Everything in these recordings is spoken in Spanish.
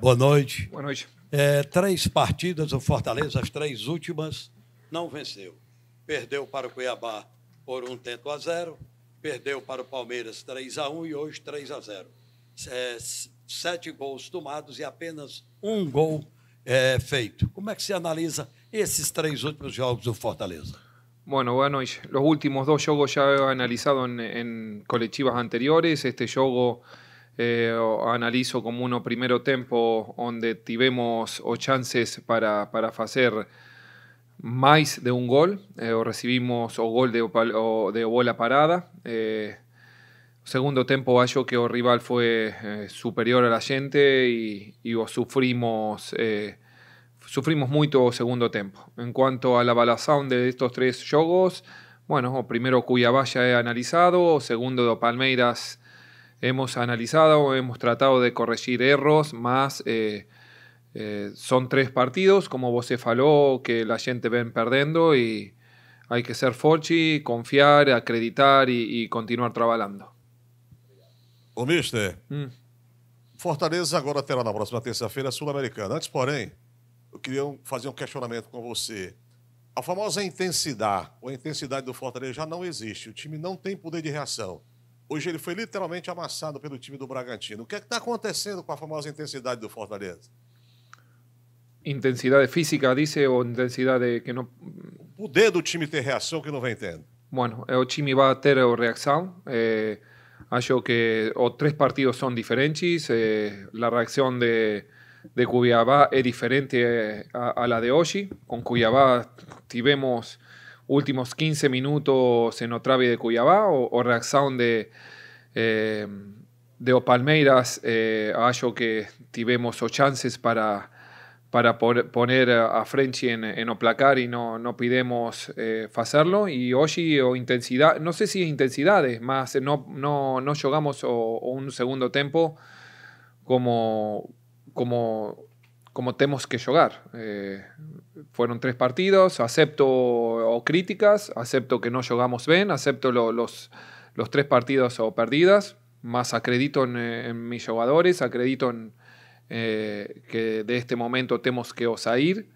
Boa noite. Boa noite. Três partidas, o Fortaleza, as três últimas, não venceu. Perdeu para o Cuiabá por 1-0, perdeu para o Palmeiras 3-1 e hoje 3-0. 7 gols tomados e apenas 1 gol feito. ¿Cómo es que se analiza esos 3 últimos jogos del Fortaleza? Bueno, bueno, los últimos 2 juegos ya he analizado en colectivas anteriores. Este juego analizo como uno primer tiempo donde tuvimos o chances para hacer más de un gol, o recibimos o gol de bola parada. Segundo tiempo, acho que el rival fue superior a la gente y sufrimos mucho el segundo tiempo. En cuanto a la evaluación de estos 3 juegos, bueno, primero Cuiabá ya he analizado, segundo de Palmeiras hemos analizado, hemos tratado de corregir errores, más son 3 partidos, como vos faló, que la gente ven perdiendo y hay que ser forte, confiar, acreditar y continuar trabajando. Ô, mister, Fortaleza agora terá na próxima terça-feira a Sul-Americana. Antes, porém, eu queria fazer um questionamento com você. A famosa intensidade, ou a intensidade do Fortaleza já não existe. O time não tem poder de reação. Hoje ele foi literalmente amassado pelo time do Bragantino. O que é que está acontecendo com a famosa intensidade do Fortaleza? Intensidade física, disse, ou intensidade que não... O poder do time ter reação que não vem tendo. Bueno, o time vai ter a reação, acho que los 3 partidos son diferentes, la reacción de Cuiabá es diferente a la de hoy. Con Cuiabá tuvimos últimos 15 minutos en otra vez de Cuiabá, o reacción de Palmeiras, acho que tuvimos o chances para poner a frente en o placar y no pidemos hacerlo. Y hoy o intensidad, no sé si intensidades, más no jugamos o un segundo tiempo como tenemos que jugar. Fueron 3 partidos, acepto o críticas, acepto que no jugamos bien, acepto los 3 partidos o perdidas, más acredito en mis jugadores, acredito en que de este momento tenemos que salir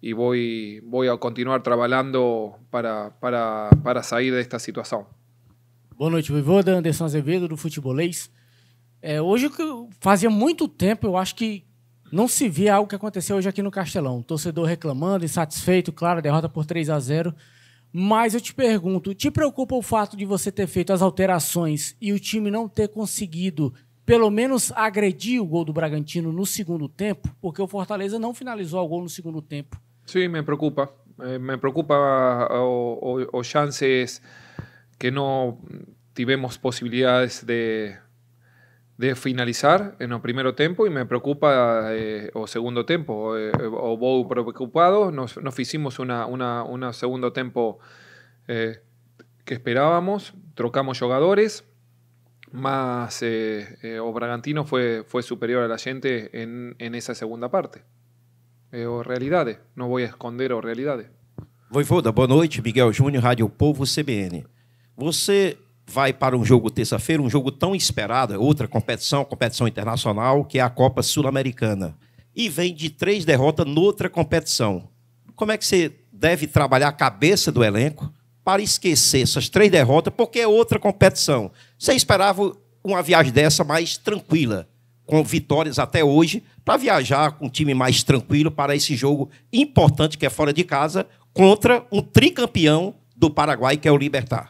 y voy a continuar trabajando para salir de esta situación. Boa noite, Vojvoda. Anderson Azevedo, do Futebolês. Hoje, fazia muito tempo, eu acho que não se via algo que aconteceu hoje aqui no Castelão. O torcedor reclamando, insatisfeito, claro, derrota por 3-0. Mas eu te pergunto, te preocupa o fato de você ter feito as alterações e o time não ter conseguido pelo menos agredir o gol do Bragantino no segundo tempo, porque o Fortaleza não finalizou o gol no segundo tempo? Sim, me preocupa. Me preocupa os chances que não tivemos possibilidades de finalizar no primeiro tempo e me preocupa o segundo tempo. Vou preocupado, não fizemos uma segundo tempo que esperávamos, trocamos jogadores. Más o Bragantino fue superior a la gente en esa segunda parte. O realidades, no voy a esconder o realidades. Vojvoda, boa noite. Miguel Júnior, Radio Povo CBN. Você vai para um jogo terça-feira, um jogo tão esperado, é outra competição internacional, que é a Copa Sul-Americana. E vem de 3 derrotas noutra competição. Como é que você deve trabalhar a cabeça do elenco para esquecer essas 3 derrotas, porque é outra competição? Você esperava uma viagem dessa mais tranquila, com vitórias até hoje, para viajar com um time mais tranquilo para esse jogo importante que é fora de casa, contra um tricampeão do Paraguai, que é o Libertad.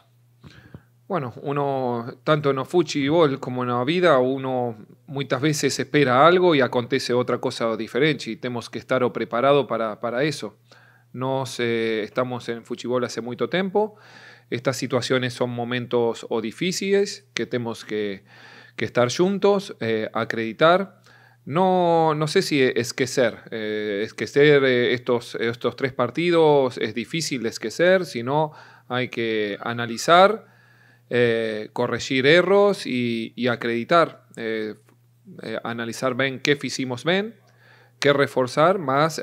Bueno, uno, tanto no fútbol como na vida, uno muitas vezes espera algo e acontece outra coisa diferente, e temos que estar preparado para isso. Nos estamos en fútbol hace mucho tiempo. Estas situaciones son momentos o difíciles que tenemos que estar juntos, acreditar. No sé si esquecer. Esquecer estos 3 partidos es difícil esquecer, sino hay que analizar, corregir errores y acreditar. Analizar bien qué hicimos bien, qué reforzar más.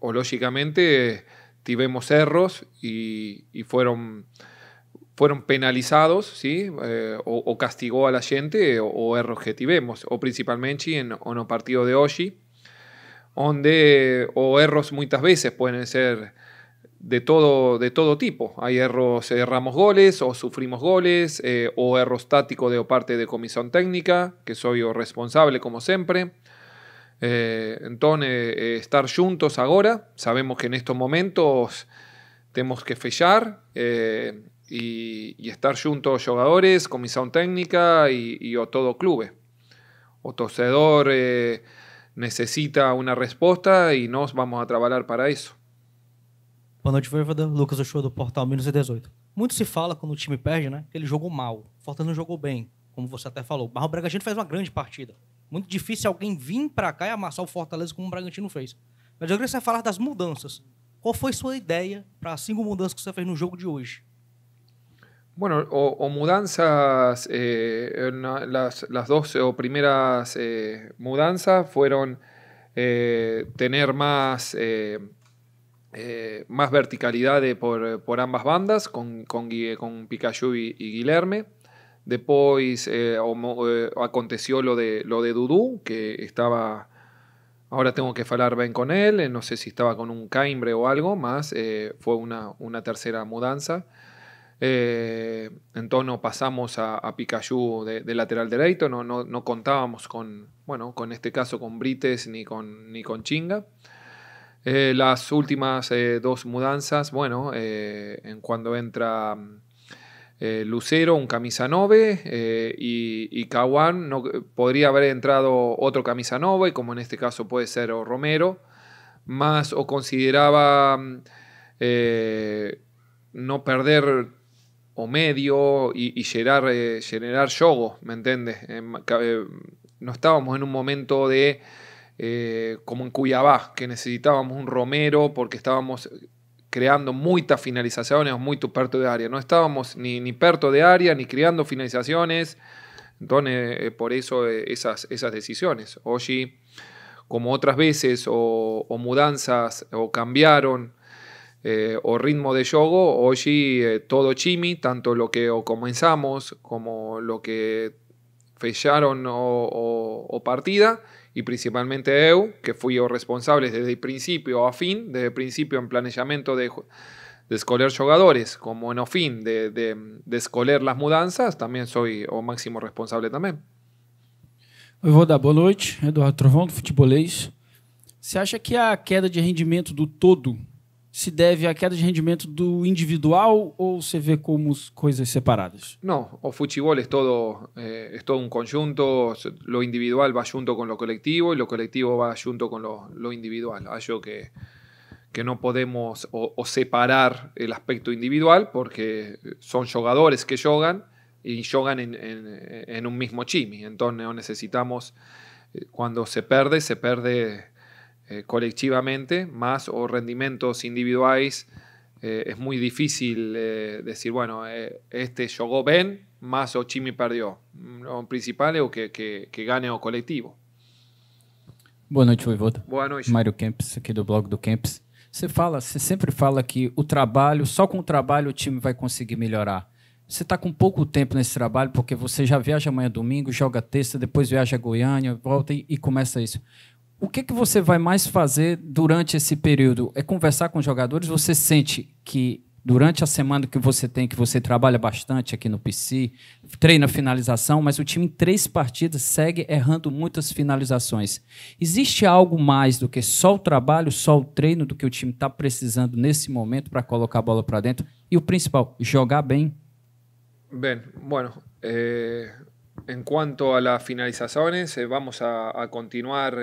O lógicamente tuvimos errores y fueron fueron penalizados, ¿sí? O castigó a la gente, o objetivemos, o principalmente en un partido de hoy, donde o erros muchas veces pueden ser de todo tipo. Hay erros, erramos goles o sufrimos goles, o erros tácticos de parte de comisión técnica, que soy yo responsable como siempre. Entonces, estar juntos ahora, sabemos que en estos momentos tenemos que fechar y estar juntos jugadores, comisión técnica y o todo club. O torcedor necesita una respuesta y nos vamos a trabajar para eso. Boa noite, Vojvoda. Lucas Ochoa do Portal Minas e 18. Muito se fala quando o time perde, né? Que ele jogou mal. Fortaleza não jogou bem, como você até falou. Mas o Bragantino fez uma grande partida. Muito difícil alguém vir para cá e amassar o Fortaleza como o Bragantino fez. Mas eu queria você falar das mudanças. Qual foi sua ideia para as 5 mudanças que você fez no jogo de hoje? Bueno, o mudanças, las dos o primeras mudanças fueron tener más... más verticalidad por ambas bandas con Pikachu y Guilherme. Después aconteció lo de Dudu, que estaba, ahora tengo que hablar bien con él, no sé si estaba con un caimbre o algo más, fue una tercera mudanza. Entonces pasamos a Pikachu de lateral derecho, no contábamos con, bueno, con este caso con Brites ni con Chinga. Las últimas dos mudanzas, bueno, en cuando entra Lucero, un camisa 9, y Kawan, no, podría haber entrado otro camisa 9, como en este caso puede ser o Romero, más o consideraba no perder o medio y generar juego, ¿me entiendes? No estábamos en un momento de... como en Cuiabá, que necesitábamos un Romero porque estábamos creando muchas finalizaciones, mucho perto de área. No estábamos ni perto de área, ni creando finalizaciones. Entonces, por eso esas decisiones. Hoy, como otras veces, o mudanzas, o cambiaron, o ritmo de juego, hoy todo chimi, tanto lo que o comenzamos como lo que fecharon o partida, y principalmente yo, que fui o responsable desde el principio a fin, desde el principio en planeamiento de escoger jugadores, como en o fin de escoger las mudanzas, también soy o máximo responsable también. Vojvoda, boa noite, Eduardo Trovón do Futebolês. Você acha que a queda de rendimento do todo se deve à queda de rendimento do individual ou se vê como coisas separadas? No, o fútbol es todo un conjunto, lo individual va junto con lo colectivo y lo colectivo va junto con lo individual. Acho que no podemos o separar el aspecto individual porque son jugadores que juegan y juegan en un mismo time. Entonces necesitamos, cuando se pierde... colectivamente, más o rendimientos individuales, es muy difícil decir, bueno, este jugó bien, más o Chimi perdió. Lo principal es que gane o colectivo. Boa noite, Vojvoda. Boa noite. Mário Kempis, aqui do blog do Kempis. Você sempre fala que o trabalho, só com o trabalho o time vai conseguir melhorar. Você está com pouco tempo nesse trabalho, porque você já viaja amanhã domingo, joga terça, depois viaja a Goiânia, volta e começa isso. O que você vai mais fazer durante esse período? É conversar com os jogadores? Você sente que durante a semana que você tem, que você trabalha bastante aqui no PC, treina finalização, mas o time em 3 partidas segue errando muitas finalizações. Existe algo mais do que só o trabalho, só o treino, do que o time está precisando nesse momento para colocar a bola para dentro? E o principal, jogar bem? Bem, bueno... En cuanto a las finalizaciones, vamos a continuar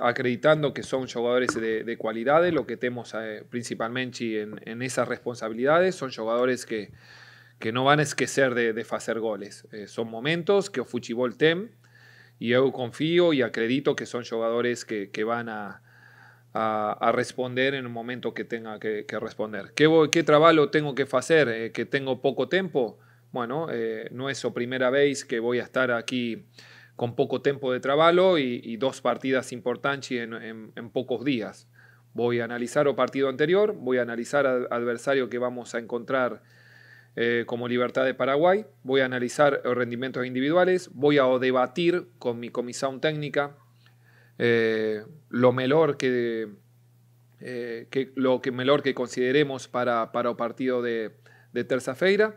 acreditando que son jugadores de calidad. Lo que tenemos principalmente en esas responsabilidades son jugadores que no van a esquecer de hacer goles. Son momentos que el fútbol tiene y yo confío y acredito que son jugadores que van a responder en un momento que tenga que responder. ¿Qué trabajo tengo que hacer? ¿Que tengo poco tiempo? Bueno, no es la primera vez que voy a estar aquí con poco tiempo de trabajo y 2 partidas importantes en pocos días. Voy a analizar el partido anterior, voy a analizar al adversario que vamos a encontrar como Libertad de Paraguay. Voy a analizar rendimientos individuales, voy a debatir con mi comisión técnica lo mejor que consideremos para el partido de terça-feira.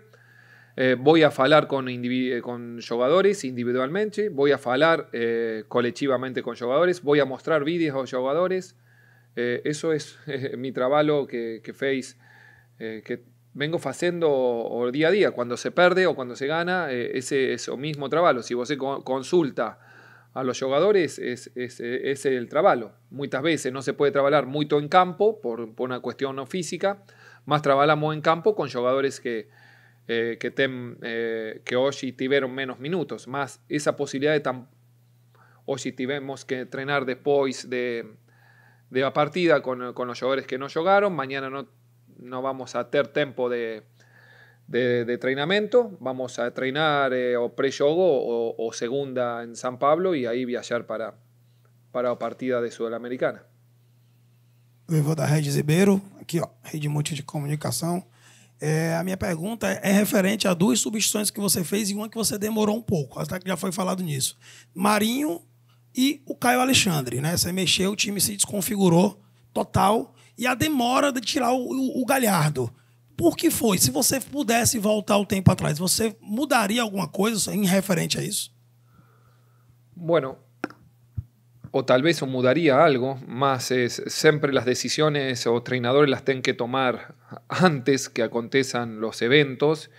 Voy a hablar con jugadores individualmente, voy a hablar colectivamente con jugadores, voy a mostrar vídeos a jugadores. Eso es mi trabajo que vengo haciendo día a día. Cuando se pierde o cuando se gana, ese es el mismo trabajo. Si vos consulta a los jugadores, es el trabajo. Muchas veces no se puede trabajar mucho en campo por una cuestión no física, más trabajamos en campo con jugadores que hoy tuvieron menos minutos, más esa posibilidad de hoy tuvimos que entrenar después de la partida con los jugadores que no jugaron. Mañana no vamos a tener tiempo de entrenamiento, vamos a entrenar o prejuego o segunda en San Pablo y ahí viajar para la partida de Sudamericana. Eu vou da Red Ribeiro, aqui ó, Red Multi de Comunicação. A minha pergunta é referente a duas substituições que você fez e uma que você demorou um pouco, até que já foi falado nisso. Marinho e o Caio Alexandre, né? Você mexeu, o time se desconfigurou total e a demora de tirar o Gallardo. Por que foi? Se você pudesse voltar o tempo atrás, você mudaria alguma coisa em referente a isso? Bueno, o tal vez o mudaría algo, más es siempre las decisiones o entrenadores las tienen que tomar antes que acontezcan los eventos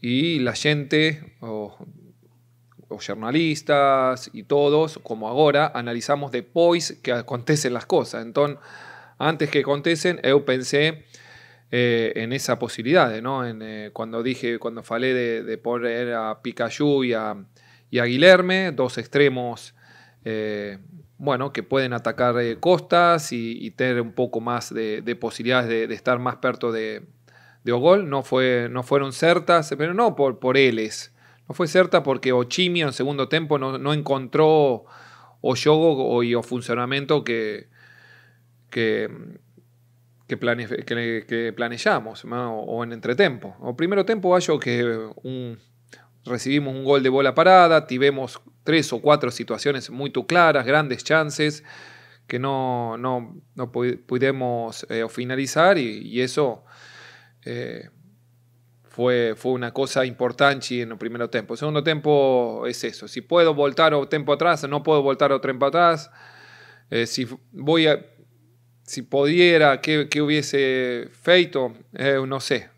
y la gente o jornalistas y todos, como ahora, analizamos después que acontecen las cosas. Entonces, antes que acontecen, yo pensé en esa posibilidad, ¿no? Cuando falé de poner a Pikachu y a Guilherme, dos extremos bueno, que pueden atacar costas y tener un poco más de posibilidades de estar más perto de gol. No fueron certas, pero no por ellos. No fue certa porque Ochimio en segundo tiempo no encontró o juego o funcionamiento que planeamos, ¿no? O en entretempo. O primero tiempo acho que recibimos un gol de bola parada, tivemos 3 o 4 situaciones muy claras, grandes chances que no pudimos finalizar y eso fue una cosa importante en el primer tiempo. El segundo tiempo es eso, si puedo voltar o tiempo atrás, no puedo voltar o tiempo atrás, si pudiera, ¿qué hubiese feito? No sé.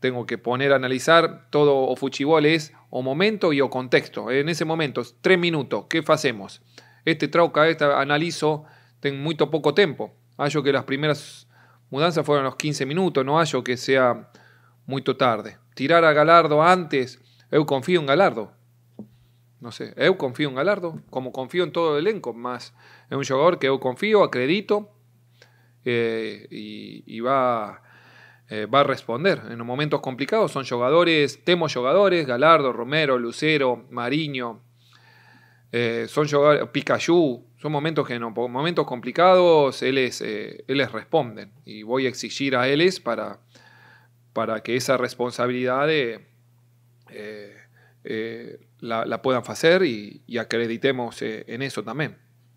Tengo que poner a analizar todo o fútbol es o momento y o contexto. En ese momento, 3 minutos, ¿qué hacemos? Analizo, tengo muy poco tiempo. Hallo que las primeras mudanzas fueron los 15 minutos, no hallo que sea muy tarde. Tirar a Gallardo antes, yo confío en Gallardo. No sé, yo confío en Gallardo, como confío en todo el elenco, más es un jugador que yo confío, acredito. Y va a responder en los momentos complicados. Son jugadores, tenemos jugadores, Gallardo, Romero, Lucero, Marinho, son jugadores, Pikachu, son momentos que en momentos complicados ellos responden y voy a exigir a ellos para que esa responsabilidad la puedan hacer y acreditemos en eso también.